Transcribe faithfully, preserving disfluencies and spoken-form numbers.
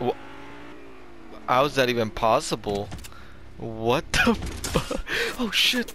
Wh How is that even possible? What the fuck? Oh shit.